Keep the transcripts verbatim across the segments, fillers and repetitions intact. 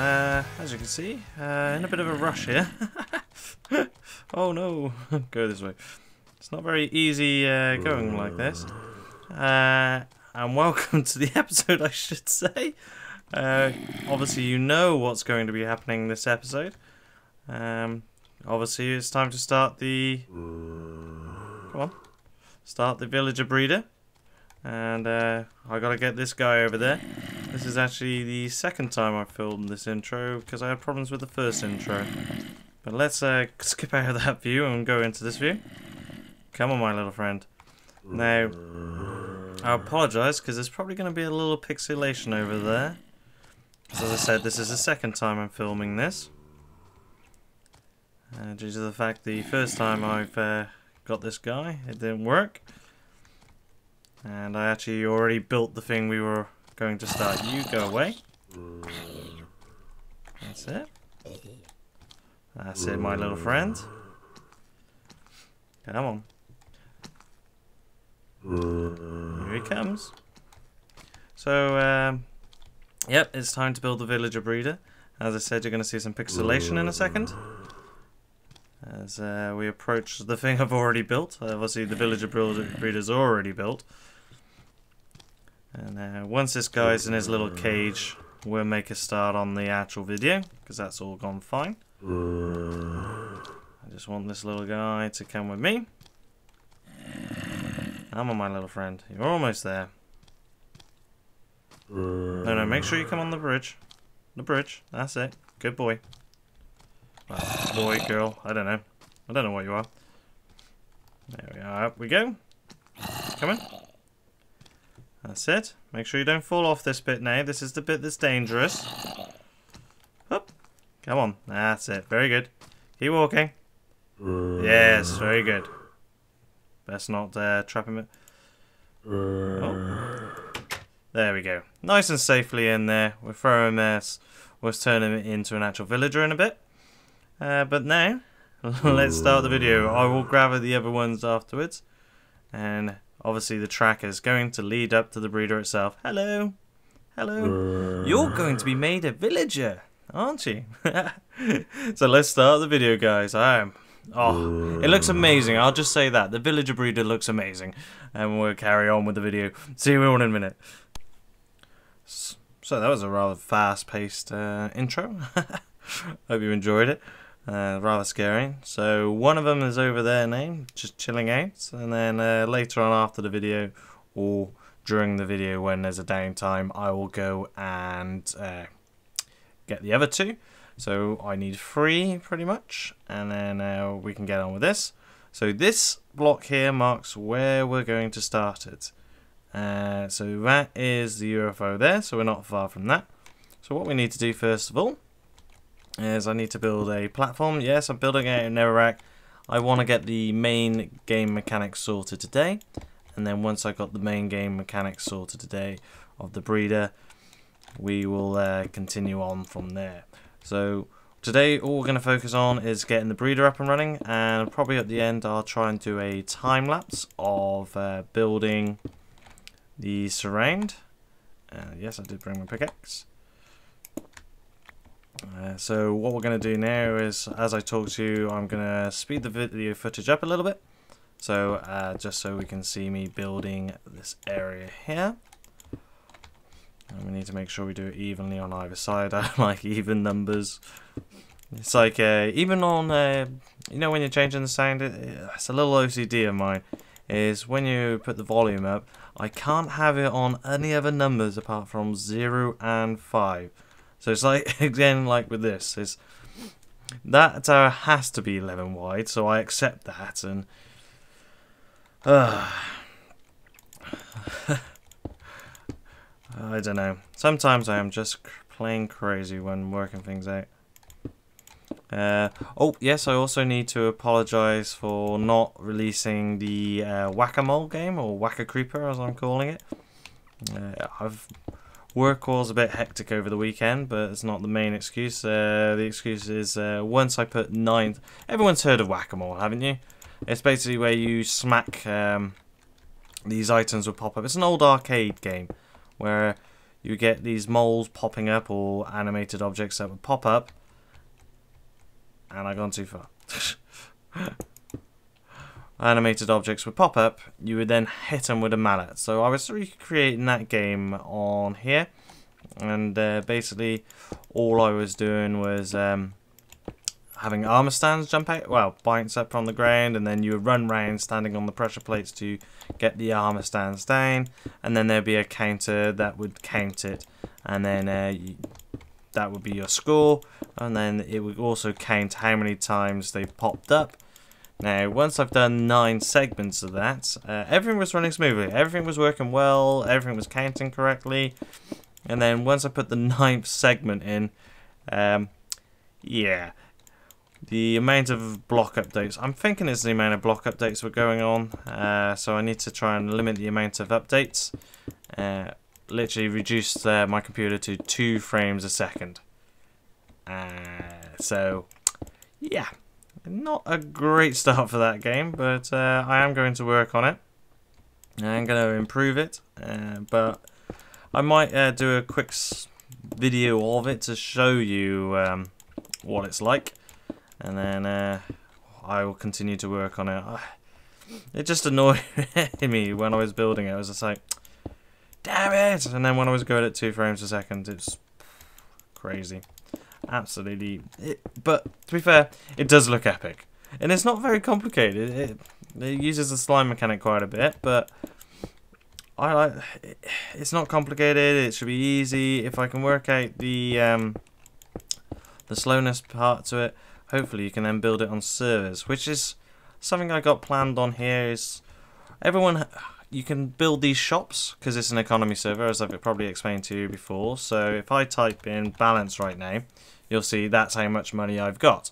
uh, as you can see, uh, in a bit of a rush here. Oh no, go this way. It's not very easy uh, going like this. Uh, and welcome to the episode, I should say. Uh, obviously you know what's going to be happening this episode. Um, obviously it's time to start the... Come on. Start the villager breeder. And uh, I gotta get this guy over there. This is actually the second time I filmed this intro because I had problems with the first intro. But let's uh, skip out of that view and go into this view. Come on, my little friend. Now, I apologise because there's probably going to be a little pixelation over there. As I said, this is the second time I'm filming this. Uh, due to the fact the first time I've uh, got this guy, it didn't work. And I actually already built the thing we were going to start. You go away. That's it. That's it, my little friend. Come on. Here he comes. So, um, yep, it's time to build the villager breeder. As I said, you're going to see some pixelation in a second. As uh, we approach the thing I've already built. Obviously, the villager breeder's already built. And uh, once this guy's in his little cage, we'll make a start on the actual video, because that's all gone fine. I just want this little guy to come with me. Come on, my little friend. You're almost there. No, no, make sure you come on the bridge. The bridge. That's it. Good boy. Well, boy, girl. I don't know. I don't know what you are. There we are. Up we go. Come on. That's it. Make sure you don't fall off this bit now. This is the bit that's dangerous. Up. Come on. That's it. Very good. Keep walking. Yes, very good. Best not uh, trap him. Oh. There we go. Nice and safely in there. We'll throw him there. We'll turn him into an actual villager in a bit. Uh, but now, let's start the video. I will grab the other ones afterwards. And obviously the track is going to lead up to the breeder itself. Hello. Hello. You're going to be made a villager, aren't you? So let's start the video, guys. I am. Oh, it looks amazing. I'll just say that. The villager breeder looks amazing. And we'll carry on with the video. See you all in a minute. So that was a rather fast-paced uh, intro. Hope you enjoyed it. Uh, rather scary. So one of them is over there now, just chilling out. And then uh, later on after the video, or during the video when there's a downtime, I will go and uh, get the other two. So I need three, pretty much, and then uh, we can get on with this. So this block here marks where we're going to start it. Uh, so that is the U F O there, so we're not far from that. So what we need to do first of all is I need to build a platform. Yes, I'm building out in Netherrack. I want to get the main game mechanics sorted today. And then once I got the main game mechanics sorted today of the breeder, we will uh, continue on from there. So today all we're going to focus on is getting the breeder up and running, and probably at the end I'll try and do a time lapse of uh, building the surround. Uh, yes, I did bring my pickaxe. Uh, so what we're going to do now is, as I talk to you, I'm going to speed the video footage up a little bit. So uh, just so we can see me building this area here. And we need to make sure we do it evenly on either side. I like even numbers. It's like, uh, even on, uh, you know when you're changing the sound, it, it's a little O C D of mine, is when you put the volume up, I can't have it on any other numbers apart from zero and five. So it's like, again, like with this, it's, that tower has to be eleven wide, so I accept that, and... Uh, I don't know. Sometimes I am just plain crazy when working things out. Uh, oh, yes, I also need to apologise for not releasing the uh, Whack-A-Mole game, or Whack-A-Creeper as I'm calling it. Uh, I've work was a bit hectic over the weekend, but it's not the main excuse. Uh, the excuse is uh, once I put nine... Everyone's heard of Whack-A-Mole, haven't you? It's basically where you smack... Um, these items will pop up. It's an old arcade game, where you get these moles popping up or animated objects that would pop up. And I've gone too far. Animated objects would pop up, you would then hit them with a mallet. So I was recreating that game on here, and uh, basically all I was doing was um, having armor stands jump out, well, bites up from the ground, and then you would run round standing on the pressure plates to get the armor stands down, and then there'd be a counter that would count it, and then uh, you, that would be your score, and then it would also count how many times they popped up. Now, once I've done nine segments of that, uh, everything was running smoothly, everything was working well, everything was counting correctly, and then once I put the ninth segment in, um, yeah, the amount of block updates, I'm thinking it's the amount of block updates were going on, uh, so I need to try and limit the amount of updates, uh, literally reduced uh, my computer to two frames a second, uh, so yeah. Not a great start for that game, but uh, I am going to work on it. I'm going to improve it, uh, but I might uh, do a quick video of it to show you um, what it's like, and then uh, I will continue to work on it. It just annoyed me when I was building it. I was just like, damn it! And then when I was going at two frames a second, it's crazy. Absolutely, it, but to be fair, it does look epic, and it's not very complicated. It, it uses the slime mechanic quite a bit, but I like it, it's not complicated. It should be easy if I can work out the um, the slowness part to it. Hopefully, you can then build it on servers, which is something I got planned on here. Is everyone you can build these shops because it's an economy server, as I've probably explained to you before. So if I type in balance right now, you'll see that's how much money I've got.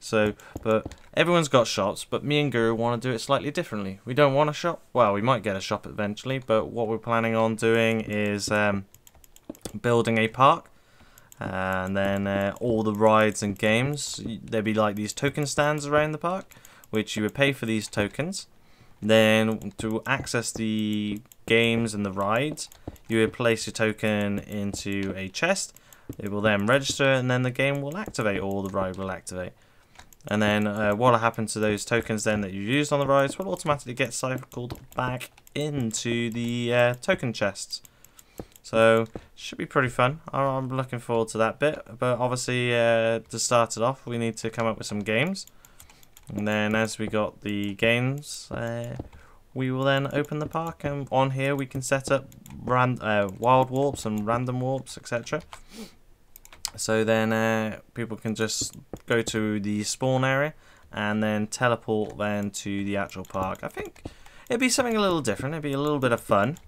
So, but everyone's got shops, but me and Guru want to do it slightly differently. We don't want a shop. Well, we might get a shop eventually, but what we're planning on doing is um, building a park, and then uh, all the rides and games. There'd be like these token stands around the park, which you would pay for these tokens. Then to access the games and the rides, you would place your token into a chest. It will then register, and then the game will activate, or the ride will activate. And then uh, what will happen to those tokens then that you used on the rides will automatically get cycled back into the uh, token chests. So should be pretty fun. I'm looking forward to that bit. But obviously uh, to start it off, we need to come up with some games. And then as we got the games, uh, we will then open the park, and on here we can set up ran uh, wild warps and random warps, et cetera. So then uh, people can just go to the spawn area and then teleport then to the actual park. I think it'd be something a little different, it'd be a little bit of fun,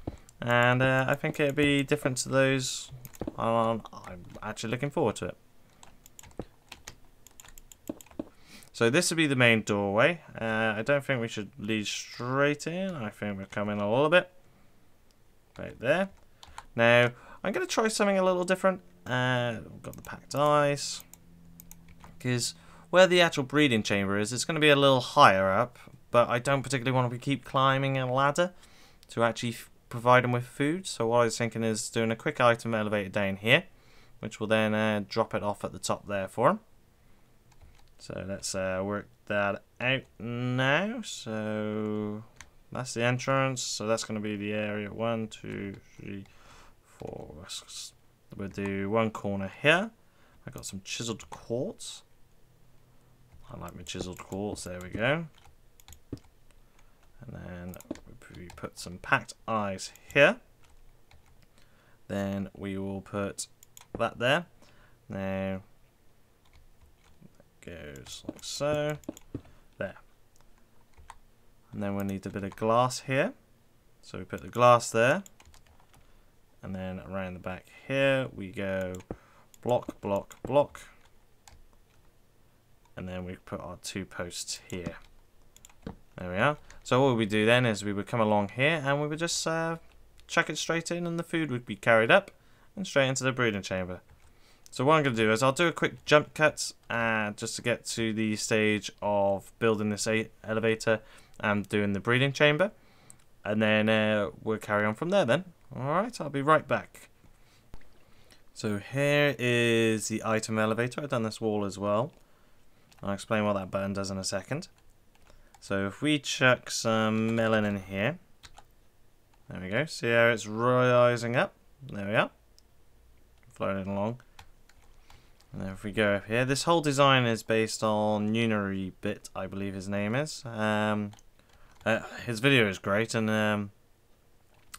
and uh, I think it'd be different to those. I'm actually looking forward to it. So this would be the main doorway. Uh, I don't think we should lead straight in. I think we're coming a little bit. Right there. Now, I'm going to try something a little different. Uh, we've got the packed ice. Because where the actual breeding chamber is, it's going to be a little higher up. But I don't particularly want to keep climbing a ladder to actually provide them with food. So what I was thinking is doing a quick item elevator down here, which will then uh, drop it off at the top there for them. So let's uh, work that out now. So that's the entrance. So that's going to be the area one, two, three, four. We'll do one corner here. I got some chiseled quartz. I like my chiseled quartz. There we go. And then we put some packed eyes here. Then we will put that there. Now. Goes like so, there, and then we'll need a bit of glass here, so we put the glass there, and then around the back here we go block, block, block, and then we put our two posts here. There we are. So what we do then is we would come along here and we would just uh, chuck it straight in, and the food would be carried up and straight into the breeding chamber. So what I'm going to do is I'll do a quick jump cut uh, just to get to the stage of building this elevator and doing the breeding chamber. And then uh, we'll carry on from there then. Alright, I'll be right back. So here is the item elevator. I've done this wall as well. I'll explain what that button does in a second. So if we chuck some melon in here, there we go. See how it's rising up? There we are. Floating along. And then if we go up here, this whole design is based on Unary Bit, I believe his name is. Um, uh, his video is great, and um,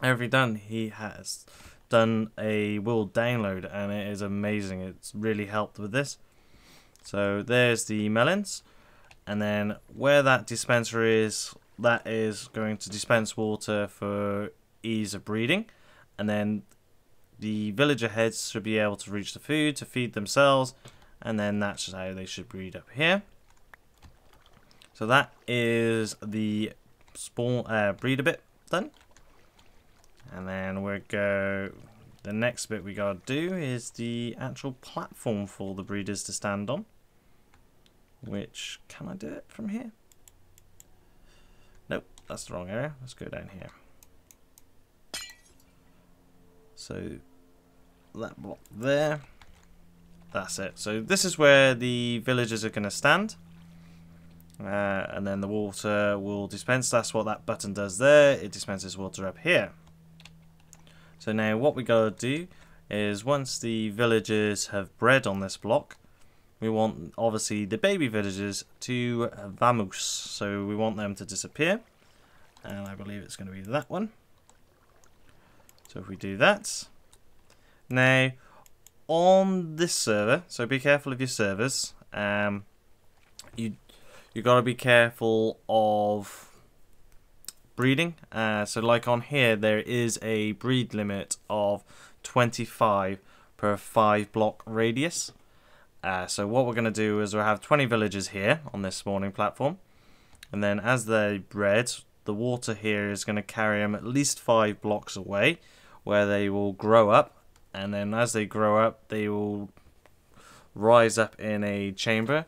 every done he has done a will download, and it is amazing. It's really helped with this. So there's the melons, and then where that dispenser is, that is going to dispense water for ease of breeding, and then the villager heads should be able to reach the food to feed themselves, and then that's just how they should breed up here. So that is the spawn uh, breeder bit done, and then we go. The next bit we gotta do is the actual platform for the breeders to stand on. Which, can I do it from here? Nope, that's the wrong area. Let's go down here. So that block there, that's it. So this is where the villagers are going to stand, uh, and then the water will dispense. That's what that button does there. It dispenses water up here. So now what we gotta do is, once the villagers have bred on this block, we want obviously the baby villagers to vamose. So we want them to disappear, and I believe it's going to be that one. So if we do that, now on this server, so be careful of your servers. Um, you you gotta be careful of breeding. Uh, so like on here, there is a breed limit of twenty-five per five block radius. Uh, so what we're gonna do is we'll have twenty villagers here on this spawning platform, and then as they bred, the water here is gonna carry them at least five blocks away, where they will grow up, and then as they grow up they will rise up in a chamber,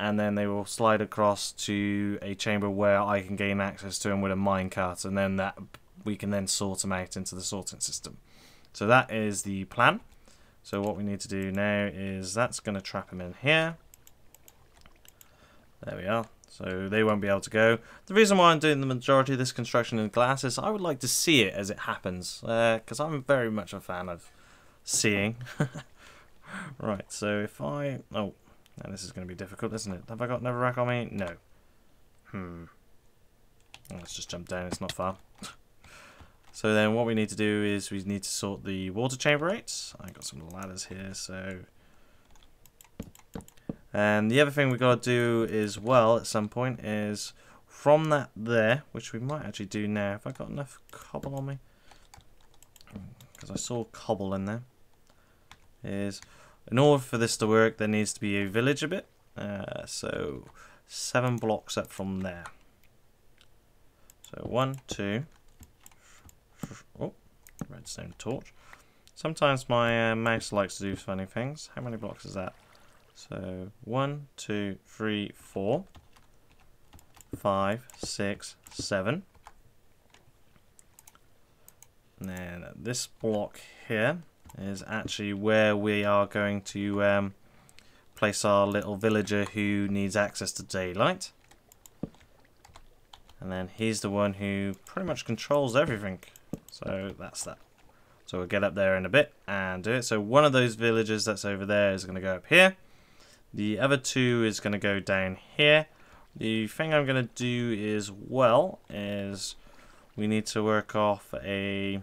and then they will slide across to a chamber where I can gain access to them with a minecart, and then that we can then sort them out into the sorting system. So that is the plan. So what we need to do now is that's gonna trap them in here. There we are. So they won't be able to go. The reason why I'm doing the majority of this construction in glass is I would like to see it as it happens, because uh, I'm very much a fan of seeing. Right, so if I... Oh, now this is going to be difficult, isn't it? Have I got another rack on me? No. Hmm. Let's just jump down, it's not far. So then what we need to do is we need to sort the water chamber out. I got some ladders here, so... And the other thing we've got to do as well at some point is from that there, which we might actually do now. Have I got enough cobble on me? Because I saw cobble in there. Is in order for this to work, there needs to be a village a bit. Uh, so seven blocks up from there. So one, two. Oh, redstone torch. Sometimes my uh, mouse likes to do funny things. How many blocks is that? So one, two, three, four, five, six, seven. And then this block here is actually where we are going to um, place our little villager who needs access to daylight. And then he's the one who pretty much controls everything. So that's that. So we'll get up there in a bit and do it. So one of those villagers that's over there is going to go up here. The other two is going to go down here. The thing I'm going to do as well is we need to work off a...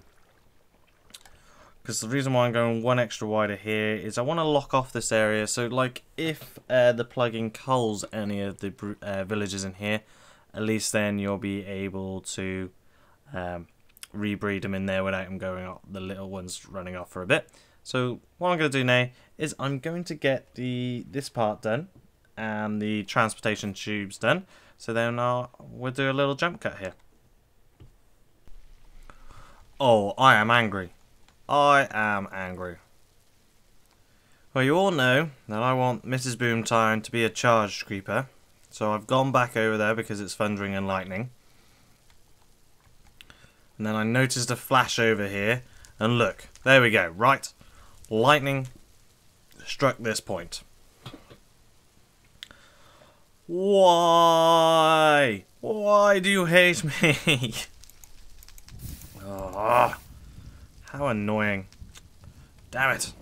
Because the reason why I'm going one extra wider here is I want to lock off this area. So like if uh, the plugin culls any of the uh, villagers in here, at least then you'll be able to um, rebreed them in there without them going off, the little ones running off for a bit. So what I'm going to do now is I'm going to get the this part done and the transportation tubes done. So then I'll, we'll do a little jump cut here. Oh, I am angry. I am angry. Well, you all know that I want Missus Boomtown to be a charged creeper. So I've gone back over there because it's thundering and lightning. And then I noticed a flash over here. And look, there we go, right? lightning struck this point. Why? Why do you hate me? Oh, how annoying. Damn it.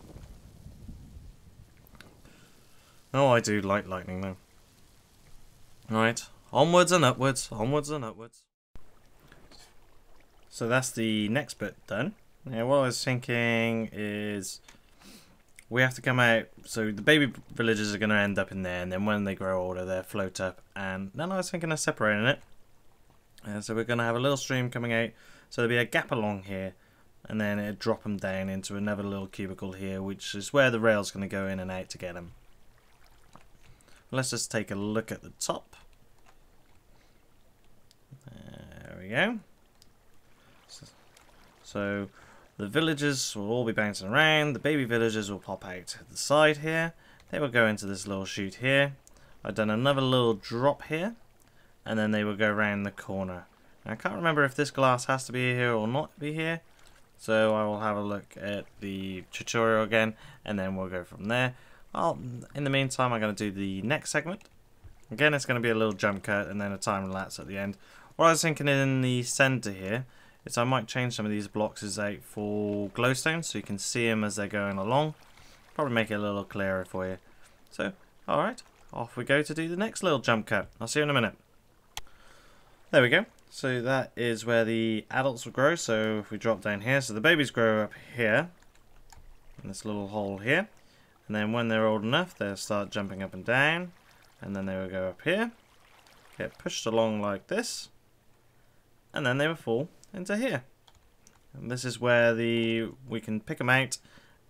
Oh, I do like lightning though. Right, onwards and upwards, onwards and upwards. So that's the next bit done. Now what I was thinking is we have to come out, so the baby villagers are going to end up in there, and then when they grow older they'll float up, and then I was thinking of separating it. And so we're going to have a little stream coming out, so there'll be a gap along here, and then it'll drop them down into another little cubicle here, which is where the rail's going to go in and out to get them. Let's just take a look at the top. There we go. So the villagers will all be bouncing around. The baby villagers will pop out to the side here. They will go into this little chute here. I've done another little drop here, and then they will go around the corner. Now, I can't remember if this glass has to be here or not be here, so I will have a look at the tutorial again, and then we'll go from there. I'll, in the meantime, I'm going to do the next segment. Again, it's going to be a little jump cut and then a time lapse at the end. What I was thinking in the center here, so I might change some of these blocks out for glowstone so you can see them as they're going along. Probably make it a little clearer for you. So, alright, off we go to do the next little jump cut. I'll see you in a minute. There we go. So that is where the adults will grow. So if we drop down here, so the babies grow up here, in this little hole here. And then when they're old enough, they'll start jumping up and down. And then they will go up here, get pushed along like this. And then they will fall into here, and this is where the we can pick them out,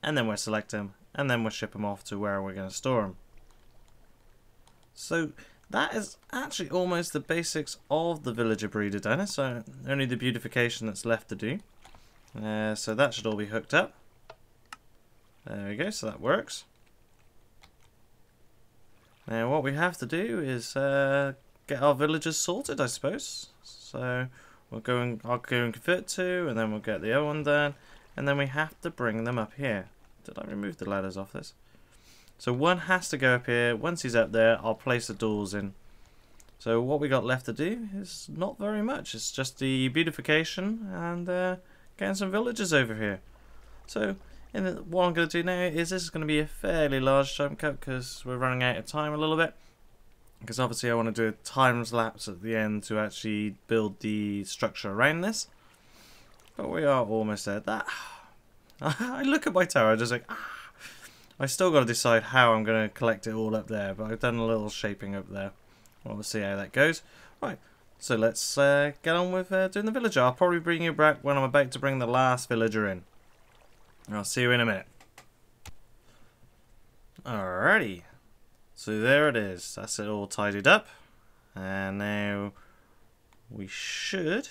and then we'll select them, and then we'll ship them off to where we're going to store them. So that is actually almost the basics of the villager breeder done, so only the beautification that's left to do. Uh, so that should all be hooked up. There we go, so that works. Now what we have to do is uh, get our villagers sorted, I suppose. So We'll go and, I'll go and convert two, and then we'll get the other one done, and then we have to bring them up here. Did I remove the ladders off this? So one has to go up here. Once he's up there, I'll place the doors in. So what we got left to do is not very much. It's just the beautification and uh, getting some villagers over here. So in the, what I'm going to do now is this is going to be a fairly large jump cut because we're running out of time a little bit. Because obviously I want to do a time lapse at the end to actually build the structure around this. But we are almost there. That I look at my tower just like, ah. I still got to decide how I'm going to collect it all up there. But I've done a little shaping up there. Well, we'll see how that goes. Right, so let's uh, get on with uh, doing the villager. I'll probably bring you back when I'm about to bring the last villager in. I'll see you in a minute. Alrighty. So there it is, that's it all tidied up, and now we should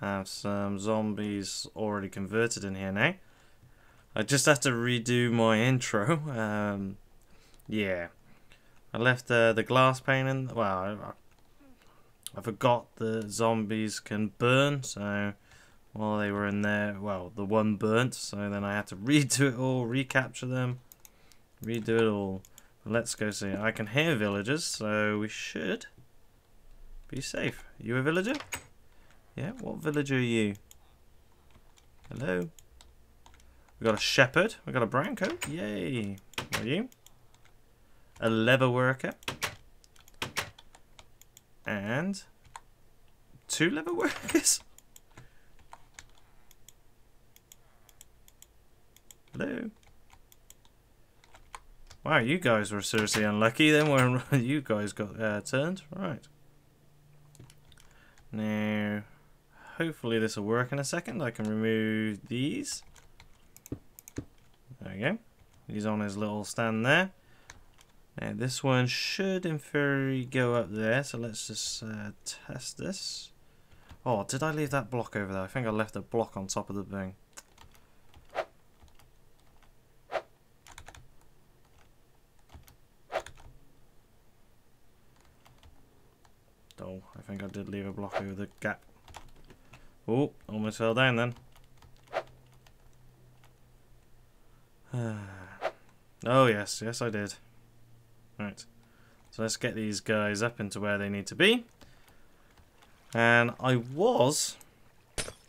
have some zombies already converted in here now. I just have to redo my intro. Um, yeah, I left uh, the glass pane in, well, I, I forgot the zombies can burn, so while they were in there, well, the one burnt, so then I had to redo it all, recapture them, redo it all. Let's go see. I can hear villagers, so we should be safe. You a villager? Yeah, what villager are you? Hello? We got a shepherd. We got a brown coat. Yay. What are you? A leather worker. And two leather workers. Hello? Wow, you guys were seriously unlucky then when you guys got uh, turned. Right. Now, hopefully this will work in a second. I can remove these. There we go. He's on his little stand there. Now, this one should, in theory, go up there. So let's just uh, test this. Oh, did I leave that block over there? I think I left a block on top of the thing. Oh, I think I did leave a block over the gap. Oh, almost fell down then. Oh, yes. Yes, I did. Right. So let's get these guys up into where they need to be. And I was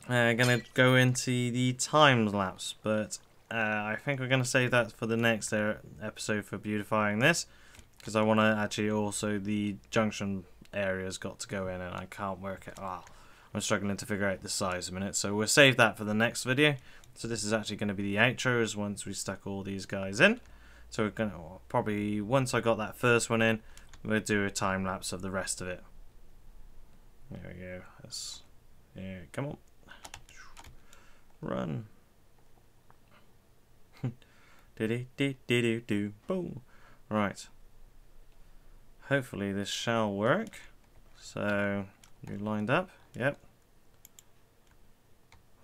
uh, going to go into the time lapse, but uh, I think we're going to save that for the next episode for beautifying this, because I want to actually also the junction area's got to go in, and I can't work it out. Oh, I'm struggling to figure out the size a minute, so we'll save that for the next video. So this is actually going to be the outros once we stuck all these guys in. So we're going to probably, once I got that first one in, we'll do a time lapse of the rest of it. There we go. Let's, yeah, come on, run. Do do do do do boom. Right. Hopefully this shall work. So you lined up. Yep.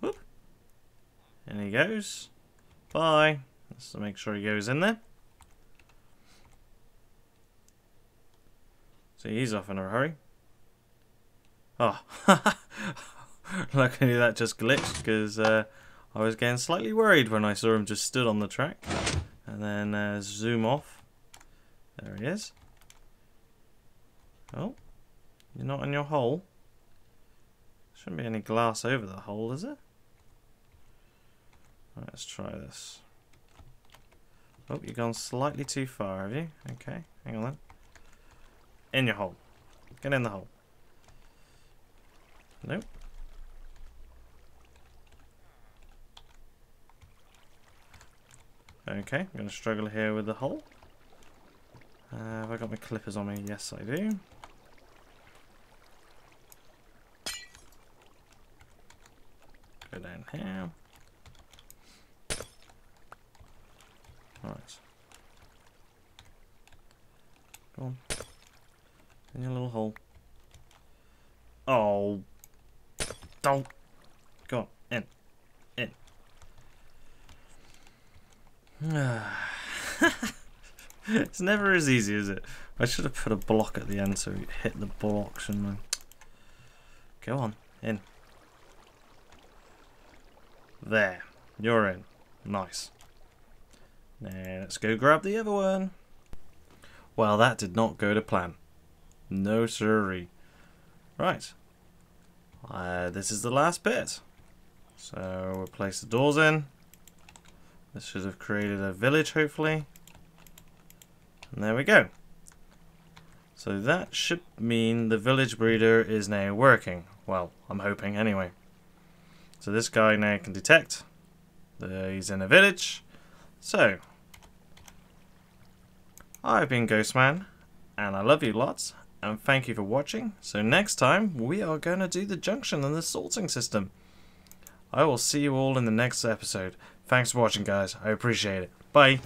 Whoop. And he goes. Bye. Let's make sure he goes in there. So he's off in a hurry. Oh, luckily that just glitched, because uh, I was getting slightly worried when I saw him just stood on the track. And then uh, zoom off. There he is. Oh, you're not in your hole. Shouldn't be any glass over the hole, is there? Right, let's try this. Oh, you've gone slightly too far, have you? Okay, hang on then. In your hole. Get in the hole. Nope. Okay, I'm going to struggle here with the hole. Uh, have I got my clippers on me? Yes, I do. Go down here. Right. Go on. In your little hole. Oh. Don't go on, in, in. It's never as easy, is it? I should have put a block at the end so it hit the block, shouldn't I? Go on, in. There, you're in. Nice. Now let's go grab the other one. Well, that did not go to plan. No siree. Right. Uh, this is the last bit. So we'll place the doors in. This should have created a village, hopefully. And there we go. So that should mean the village breeder is now working. Well, I'm hoping anyway. So this guy now can detect that he's in a village. So, I've been Ghostman, and I love you lots. And thank you for watching. So next time we are going to do the junction and the sorting system. I will see you all in the next episode. Thanks for watching, guys. I appreciate it. Bye.